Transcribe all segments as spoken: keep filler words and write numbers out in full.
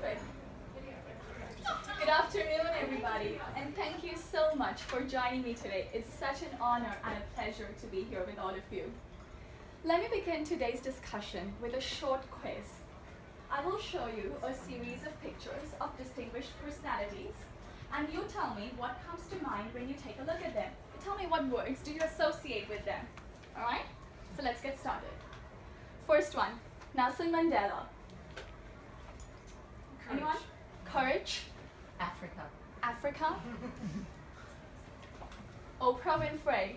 Perfect. Good afternoon, everybody, and thank you so much for joining me today. It's such an honor and a pleasure to be here with all of you. Let me begin today's discussion with a short quiz. I will show you a series of pictures of distinguished personalities, and you tell me what comes to mind when you take a look at them. You tell me what words do you associate with them, all right? So let's get started. First one, Nelson Mandela. Courage. Anyone? Courage. Africa. Africa. Oprah Winfrey.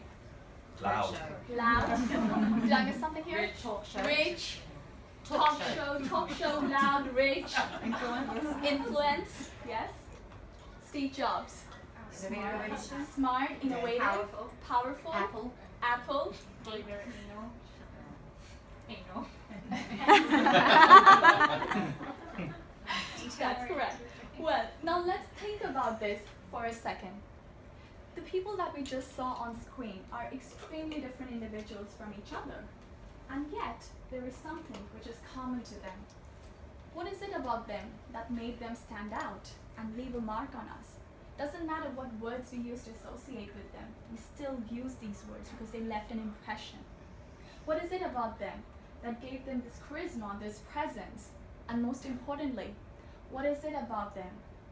Loud. Loud. Did I miss something here? Rich. Talk show. Rich. Talk, talk show. show. Talk show. Loud. Rich. Influence. Influence. Yes. Steve Jobs. Smart. Smart. Innovative. Powerful. Powerful. Apple. Apple. Anal. That's correct. Well, now let's think about this for a second. The people that we just saw on screen are extremely different individuals from each other, and yet there is something which is common to them. What is it about them that made them stand out and leave a mark on us? Doesn't matter what words we use to associate with them, we still use these words because they left an impression. What is it about them that gave them this charisma, this presence, and most importantly, what is it about them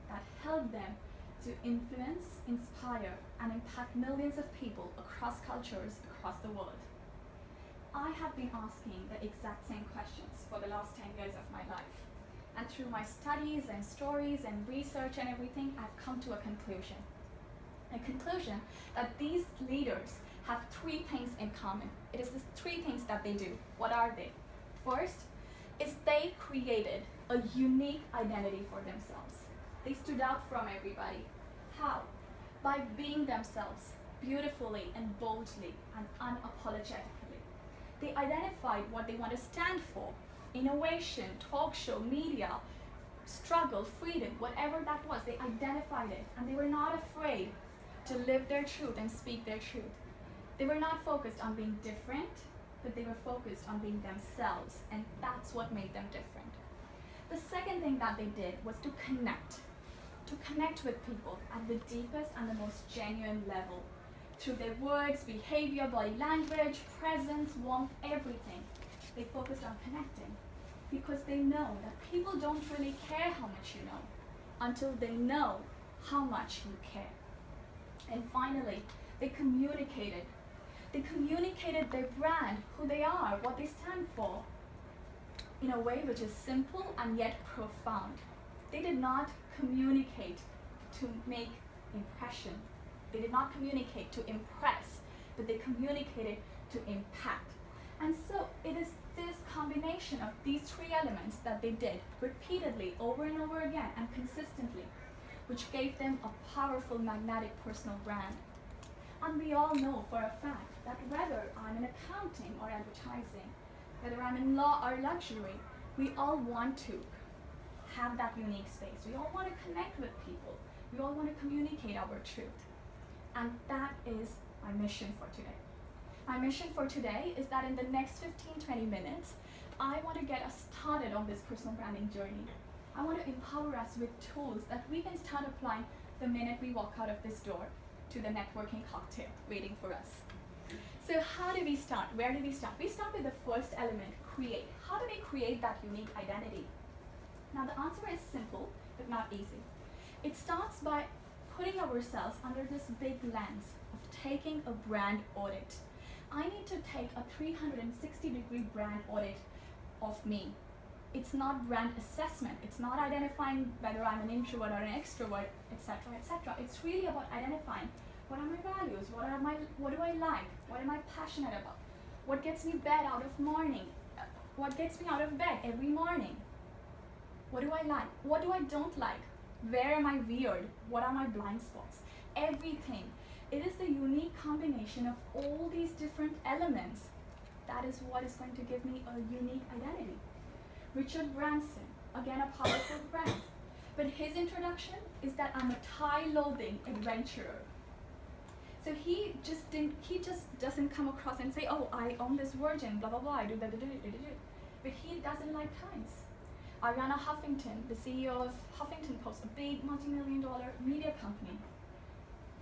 that helped them to influence, inspire, and impact millions of people across cultures across the world? I have been asking the exact same questions for the last ten years of my life. And through my studies and stories and research and everything, I've come to a conclusion. A conclusion that these leaders have three things in common. It is the three things that they do. What are they? First is they created a unique identity for themselves. They stood out from everybody. How? By being themselves, beautifully and boldly and unapologetically. They identified what they want to stand for. Innovation, talk show, media, struggle, freedom, whatever that was, they identified it, and they were not afraid to live their truth and speak their truth. They were not focused on being different, but they were focused on being themselves, and that's what made them different. The second thing that they did was to connect, to connect with people at the deepest and the most genuine level. Through their words, behavior, body language, presence, warmth, everything, they focused on connecting because they know that people don't really care how much you know until they know how much you care. And finally, they communicated. They communicated their brand, who they are, what they stand for, in a way which is simple and yet profound. They did not communicate to make impression. They did not communicate to impress, but they communicated to impact. And so it is this combination of these three elements that they did repeatedly, over and over again, and consistently, which gave them a powerful, magnetic personal brand. And we all know for a fact that whether I'm in accounting or advertising, whether I'm in law or luxury, we all want to have that unique space. We all want to connect with people. We all want to communicate our truth. And that is my mission for today. My mission for today is that in the next fifteen, twenty minutes, I want to get us started on this personal branding journey. I want to empower us with tools that we can start applying the minute we walk out of this door to the networking cocktail waiting for us. So how do we start? Where do we start? We start with the first element, create. How do we create that unique identity? Now the answer is simple, but not easy. It starts by putting ourselves under this big lens of taking a brand audit. I need to take a three hundred sixty degree brand audit of me. It's not brand assessment. It's not identifying whether I'm an introvert or an extrovert, et cetera, et cetera. It's really about identifying what are my values, what are my, what do I like, what am I passionate about, what gets me bed out of morning, what gets me out of bed every morning, what do I like, what do I don't like, where am I weird, what are my blind spots, everything. It is the unique combination of all these different elements that is what is going to give me a unique identity. Richard Branson, again a powerful brand, but his introduction is that I'm a Thai-loathing adventurer. So he just didn't. He just doesn't come across and say, "Oh, I own this virgin, blah blah blah." I do that, but he doesn't like Thais. Arianna Huffington, the C E O of Huffington Post, a big multi-million dollar media company,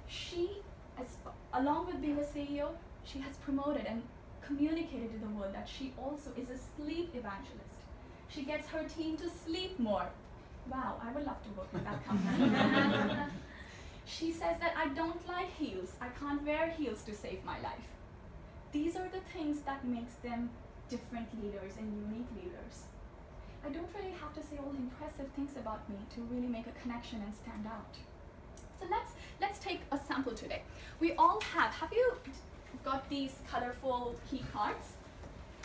she, as, along with being a C E O, she has promoted and communicated to the world that she also is a sleep evangelist. She gets her team to sleep more. Wow, I would love to work with that company. She says that I don't like heels. I can't wear heels to save my life. These are the things that makes them different leaders and unique leaders. I don't really have to say all the impressive things about me to really make a connection and stand out. So let's, let's take a sample today. We all have, have you got these colorful key cards?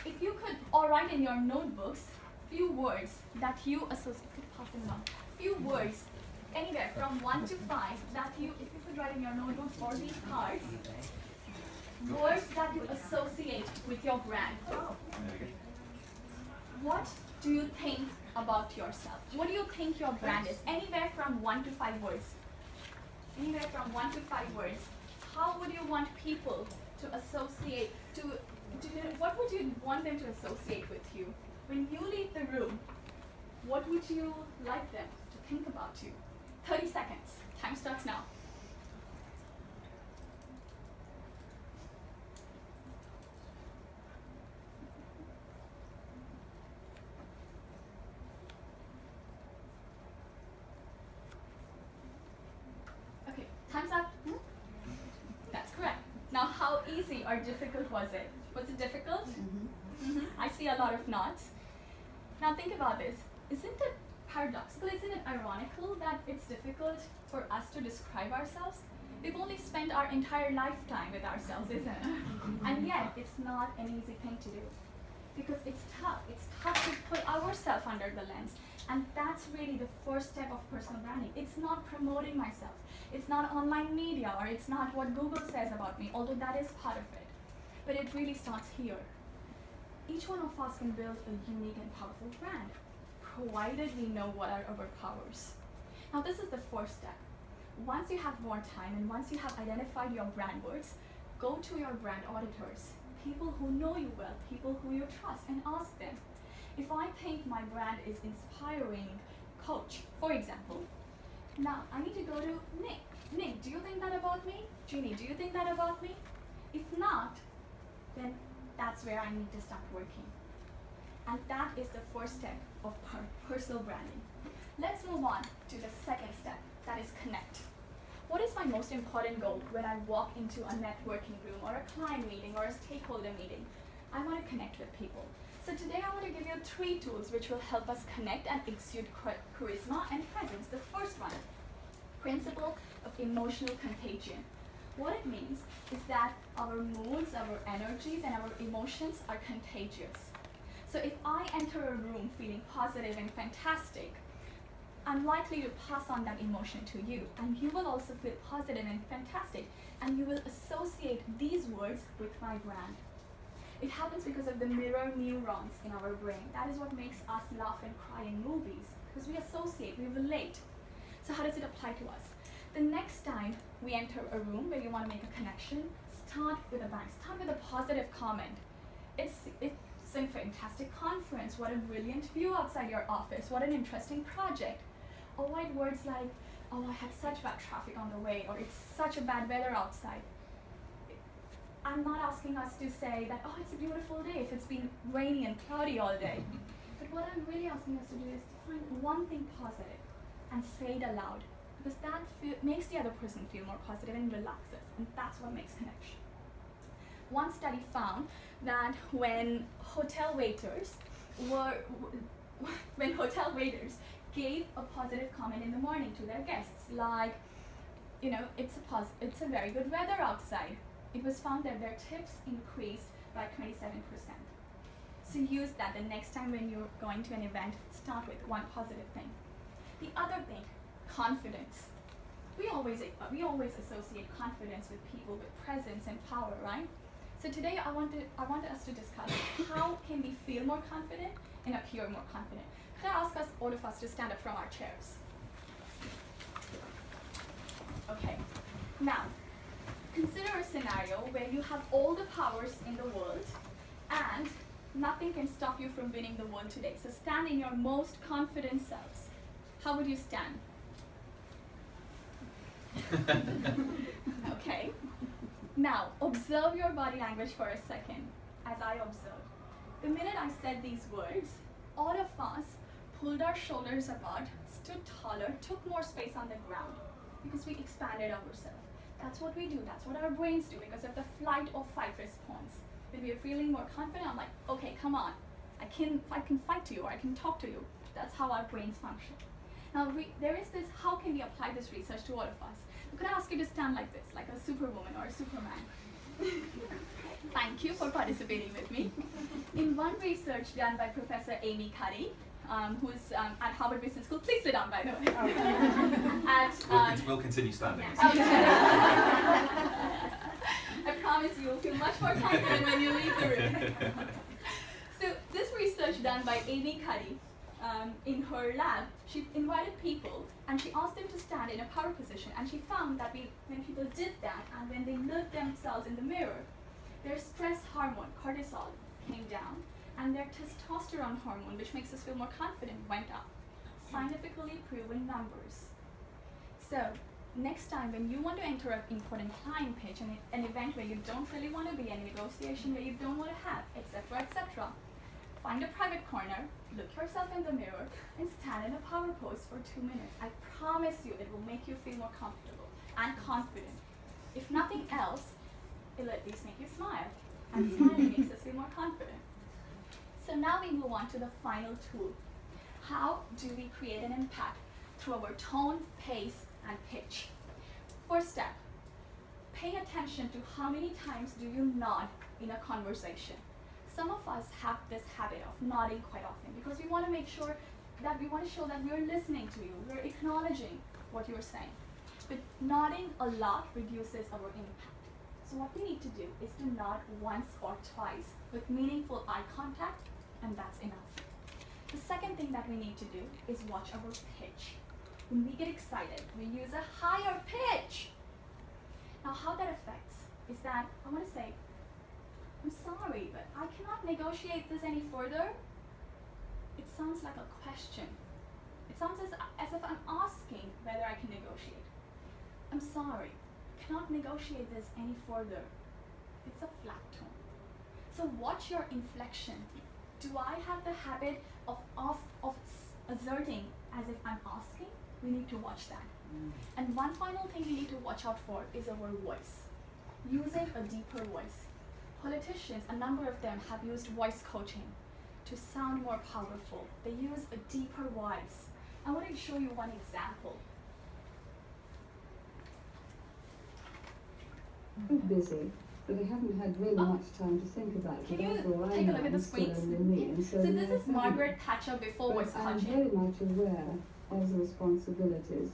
If you could all write in your notebooks few words that you associate, could pass them along, few words, anywhere from one to five, that you, if you could write in your notebooks or these cards, words that you associate with your brand. What do you think about yourself? What do you think your brand is? Anywhere from one to five words. Anywhere from one to five words. How would you want people to associate, to, to what would you want them to associate with you? When you leave the room, what would you like them to think about you? thirty seconds. Time starts now. Okay, time's up. Hmm? That's correct. Now, how easy or difficult was it? Was it difficult? Mm-hmm. Mm-hmm. I see a lot of nods. Now think about this. Isn't it paradoxical, isn't it ironical that it's difficult for us to describe ourselves? We've only spent our entire lifetime with ourselves, isn't it? And yet, it's not an easy thing to do. Because it's tough. It's tough to put ourselves under the lens. And that's really the first step of personal branding. It's not promoting myself. It's not online media, or it's not what Google says about me, although that is part of it. But it really starts here. Each one of us can build a unique and powerful brand, provided we know what are our powers. Now this is the first step. Once you have more time and once you have identified your brand words, go to your brand auditors, people who know you well, people who you trust, and ask them. If I think my brand is inspiring Coach, for example, now I need to go to Nick. Nick, do you think that about me? Jeannie, do you think that about me? If not, then that's where I need to start working. And that is the first step of personal branding. Let's move on to the second step, that is connect. What is my most important goal when I walk into a networking room or a client meeting or a stakeholder meeting? I want to connect with people. So today I want to give you three tools which will help us connect and exude charisma and presence. The first one, principle of emotional contagion. What it means is that our moods, our energies, and our emotions are contagious. So if I enter a room feeling positive and fantastic, I'm likely to pass on that emotion to you, and you will also feel positive and fantastic, and you will associate these words with my brand. It happens because of the mirror neurons in our brain. That is what makes us laugh and cry in movies, because we associate, we relate. So how does it apply to us? The next time we enter a room where you want to make a connection, start with a bang. Start with a positive comment. It's, it's a fantastic conference. What a brilliant view outside your office. What an interesting project. Avoid words like, oh, I had such bad traffic on the way, or it's such a bad weather outside. I'm not asking us to say that, oh, it's a beautiful day if it's been rainy and cloudy all day. But what I'm really asking us to do is to find one thing positive and say it aloud. Because that feel, makes the other person feel more positive and relaxes, and that's what makes connection. One study found that when hotel waiters were, when hotel waiters gave a positive comment in the morning to their guests, like, you know, it's a pos it's a very good weather outside. It was found that their tips increased by twenty-seven percent. So use that the next time when you're going to an event. Start with one positive thing. The other thing. Confidence. We always, we always associate confidence with people, with presence and power, right? So today I wanted, I wanted us to discuss how can we feel more confident and appear more confident. Could I ask us, all of us, to stand up from our chairs? Okay. Now, consider a scenario where you have all the powers in the world and nothing can stop you from winning the world today. So stand in your most confident selves. How would you stand? Okay. Now, observe your body language for a second, as I observed. The minute I said these words, all of us pulled our shoulders apart, stood taller, took more space on the ground, because we expanded ourselves. That's what we do, that's what our brains do, because of the flight or fight response. When we are feeling more confident, I'm like, okay, come on, I can, I can fight to you, or I can talk to you. That's how our brains function. Now, we, there is this, how can we apply this research to all of us? I'm going to ask you to stand like this, like a superwoman or a superman. Thank you for participating with me. In one research done by Professor Amy Cuddy, um, who is um, at Harvard Business School, please sit down, by the way. at, um, it will continue standing. Okay. I promise you will feel much more confident when you leave the room. So this research done by Amy Cuddy, Um, in her lab, she invited people and she asked them to stand in a power position, and she found that we, when people did that and when they looked themselves in the mirror, their stress hormone, cortisol, came down, and their testosterone hormone, which makes us feel more confident, went up. Scientifically proven numbers. So next time when you want to enter an important client pitch, an, an event where you don't really want to be, a negotiation where you don't want to have, et cetera, et cetera, find a private corner, look yourself in the mirror, and stand in a power pose for two minutes. I promise you it will make you feel more comfortable and confident. If nothing else, it'll at least make you smile. And smiling makes us feel more confident. So now we move on to the final tool. How do we create an impact through our tone, pace, and pitch? First step, pay attention to how many times do you nod in a conversation. Some of us have this habit of nodding quite often because we want to make sure that we want to show that we are listening to you, we're acknowledging what you're saying. But nodding a lot reduces our impact. So what we need to do is to nod once or twice with meaningful eye contact, and that's enough. The second thing that we need to do is watch our pitch. When we get excited, we use a higher pitch. Now how that affects is that I want to say, I'm sorry, but I cannot negotiate this any further. It sounds like a question. It sounds as, as if I'm asking whether I can negotiate. I'm sorry, cannot negotiate this any further. It's a flat tone. So watch your inflection. Do I have the habit of, ask, of asserting as if I'm asking? We need to watch that. Mm. And one final thing we need to watch out for is our voice. Using a deeper voice. Politicians, a number of them, have used voice coaching to sound more powerful. They use a deeper voice. I want to show you one example. I'm busy, but I haven't had really oh. much time to think about it. Can you take I a look at the screen? So, so this is Margaret Thatcher before voice coaching. I'm very much aware of the responsibilities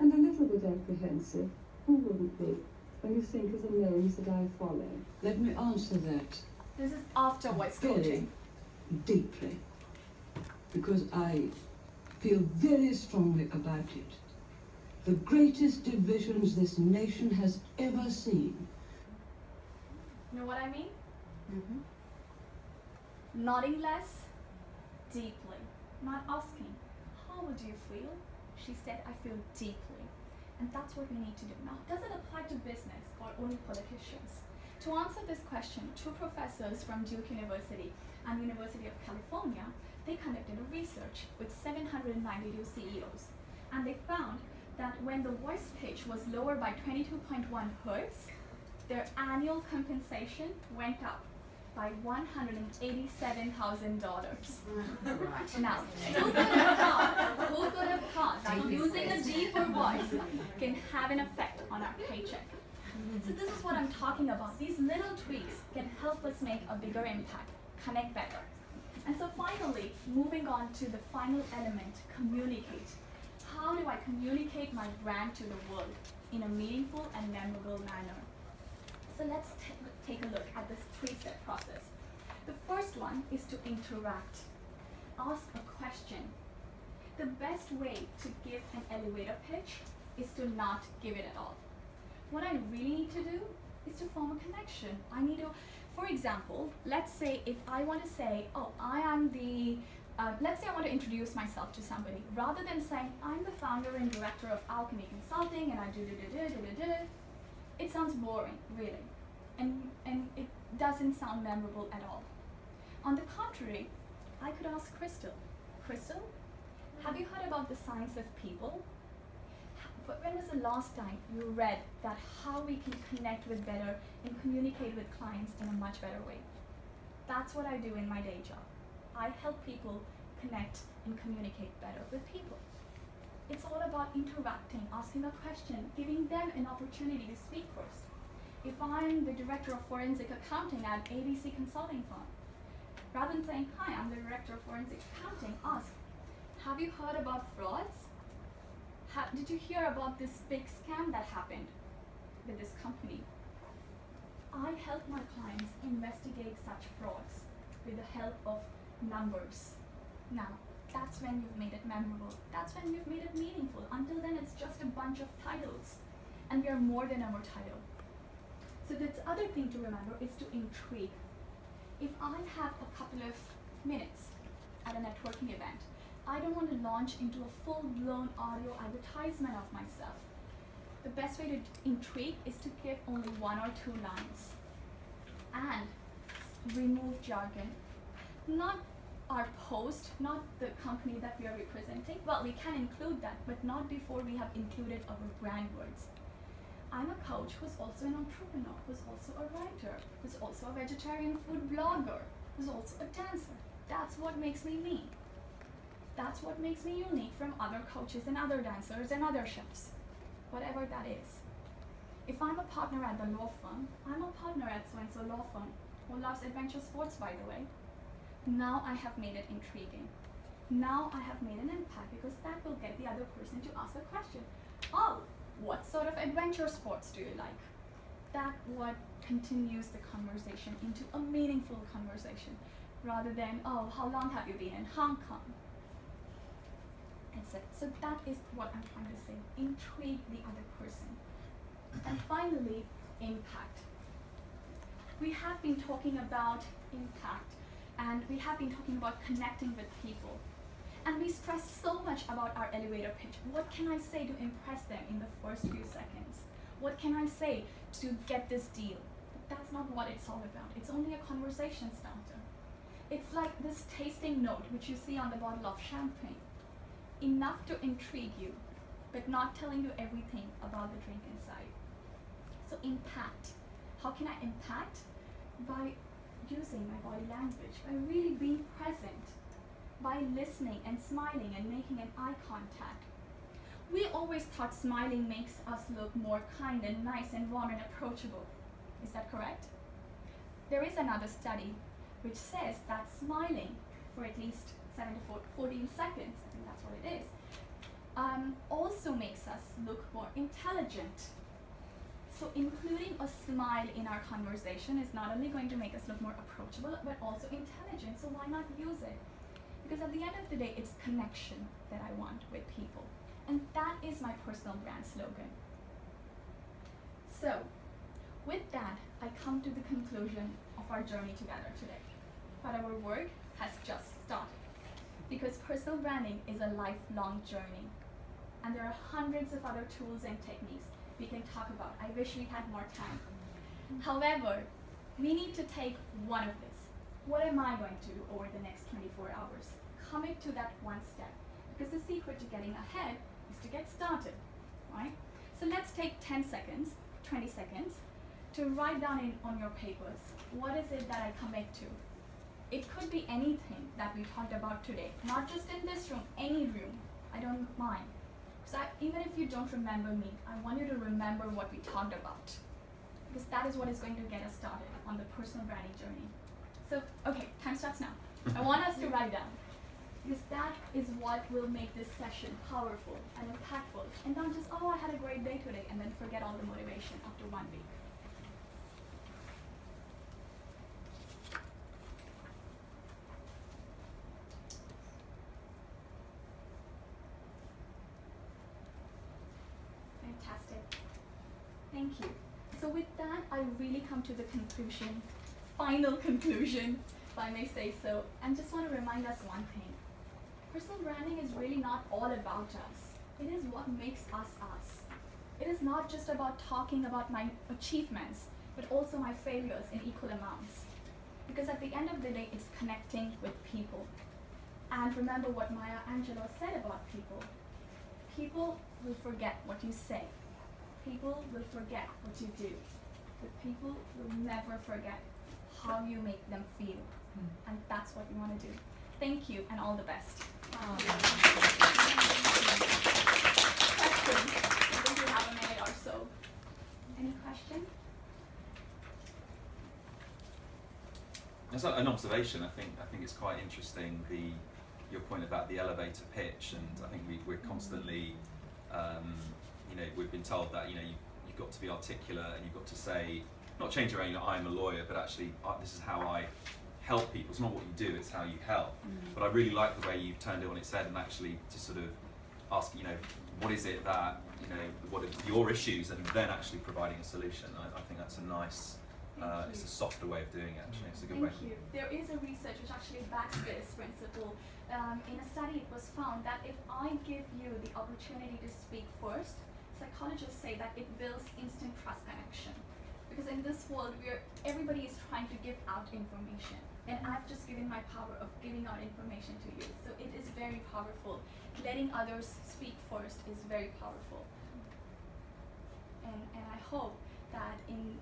and a little bit apprehensive. Who wouldn't be? When you think of the names that I follow. Let me answer that. This is after voice coaching. Deeply. Because I feel very strongly about it. The greatest divisions this nation has ever seen. You know what I mean? Mm-hmm. Nodding less, deeply. Not asking, how would you feel? She said, I feel deeply. And that's what we need to do. Now, it doesn't apply to business or only politicians. To answer this question, two professors from Duke University and University of California, they conducted a research with seven hundred ninety-two C E Os. And they found that when the voice pitch was lower by twenty-two point one hertz, their annual compensation went up by one hundred eighty-seven thousand dollars. Now, who could have thought, who could have thought that using a deeper voice can have an effect on our paycheck? So this is what I'm talking about. These little tweaks can help us make a bigger impact, connect better. And so finally, moving on to the final element, communicate. How do I communicate my brand to the world in a meaningful and memorable manner? So let's take a look at this three-step process. The first one is to interact. Ask a question. The best way to give an elevator pitch is to not give it at all. What I really need to do is to form a connection. I need to For example, let's say if I want to say, oh, I am the, uh, let's say I want to introduce myself to somebody. Rather than saying, I'm the founder and director of Alchemy Consulting and I do do do do do do, it sounds boring, really. And, and it doesn't sound memorable at all. On the contrary, I could ask Crystal, Crystal, have you heard about the science of people? But when was the last time you read that how we can connect with better and communicate with clients in a much better way? That's what I do in my day job. I help people connect and communicate better with people. It's all about interacting, asking a question, giving them an opportunity to speak first. If I'm the director of forensic accounting at A B C Consulting firm, rather than saying, hi, I'm the director of forensic accounting, ask, have you heard about frauds? How, did you hear about this big scam that happened with this company? I help my clients investigate such frauds with the help of numbers. Now, that's when you've made it memorable. That's when you've made it meaningful. Until then, it's just a bunch of titles. And we are more than our title. So the other thing to remember is to intrigue. If I have a couple of minutes at a networking event, I don't want to launch into a full-blown audio advertisement of myself. The best way to intrigue is to give only one or two lines and remove jargon. Not our post, not the company that we are representing. Well, we can include that, but not before we have included our brand words. I'm a coach who's also an entrepreneur, who's also a writer, who's also a vegetarian food blogger, who's also a dancer. That's what makes me me. That's what makes me unique from other coaches and other dancers and other chefs, whatever that is. If I'm a partner at the law firm, I'm a partner at so-and-so law firm, who loves adventure sports, by the way. Now I have made it intriguing. Now I have made an impact, because that will get the other person to ask a question. Oh, what sort of adventure sports do you like? That what continues the conversation into a meaningful conversation, rather than, oh, how long have you been in Hong Kong? So that is what I'm trying to say. Intrigue the other person. And finally, impact. We have been talking about impact, and we have been talking about connecting with people. And we stress so much about our elevator pitch. What can I say to impress them in the first few seconds? What can I say to get this deal? But that's not what it's all about. It's only a conversation starter. It's like this tasting note which you see on the bottle of champagne. Enough to intrigue you, but not telling you everything about the drink inside. So impact. How can I impact? By using my body language, by really being present, by listening and smiling and making an eye contact. We always thought smiling makes us look more kind and nice and warm and approachable. Is that correct? There is another study which says that smiling for at least seven to fourteen seconds, I think that's what it is, um, also makes us look more intelligent. So including a smile in our conversation is not only going to make us look more approachable, but also intelligent, so why not use it? Because at the end of the day, it's connection that I want with people. And that is my personal brand slogan. So with that, I come to the conclusion of our journey together today. But our work has just started. Because personal branding is a lifelong journey. And there are hundreds of other tools and techniques we can talk about. I wish we had more time. However, we need to take one of these. What am I going to do over the next twenty-four hours? Commit to that one step. Because the secret to getting ahead is to get started, right? So let's take ten seconds, twenty seconds, to write down in, on your papers, what is it that I commit to? It could be anything that we talked about today, not just in this room, any room. I don't mind. So I, even if you don't remember me, I want you to remember what we talked about. Because that is what is going to get us started on the personal branding journey. So, okay, time starts now. I want us to write down. Because that is what will make this session powerful and impactful. And not just, oh, I had a great day today, and then forget all the motivation after one week. Fantastic. Thank you. So with that, I really come to the conclusion final conclusion, if I may say so, and just want to remind us one thing. Personal branding is really not all about us. It is what makes us us. It is not just about talking about my achievements, but also my failures in equal amounts. Because at the end of the day, it's connecting with people. And remember what Maya Angelou said about people. People will forget what you say. People will forget what you do. But people will never forget how you make them feel. And that's what we want to do. Thank you, and all the best. Um, questions? I think we have a minute or so. Any question? As an observation, I think I think it's quite interesting the your point about the elevator pitch, and I think we, we're constantly, um, you know, we've been told that you know you, you've got to be articulate and you've got to say, not change your own, I am a lawyer, but actually uh, this is how I help people. It's not what you do, it's how you help. Mm-hmm. But I really like the way you've turned it on its head and actually to sort of ask, you know, what is it that, you know, what are your issues, and then actually providing a solution. I, I think that's a nice, uh, it's a softer way of doing it, actually. It's a good way. Thank you. There is a research which actually backs this principle. Um, in a study, it was found that if I give you the opportunity to speak first, psychologists say that it builds instant trust connection. Because in this world, where everybody is trying to give out information, and I've just given my power of giving out information to you. So it is very powerful. Letting others speak first is very powerful. And, and I hope that in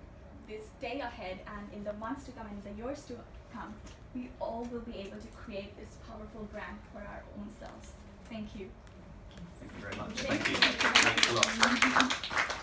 this day ahead and in the months to come and the years to come, we all will be able to create this powerful brand for our own selves. Thank you. Thank you very much. Thank, Thank you. you. Thanks a lot.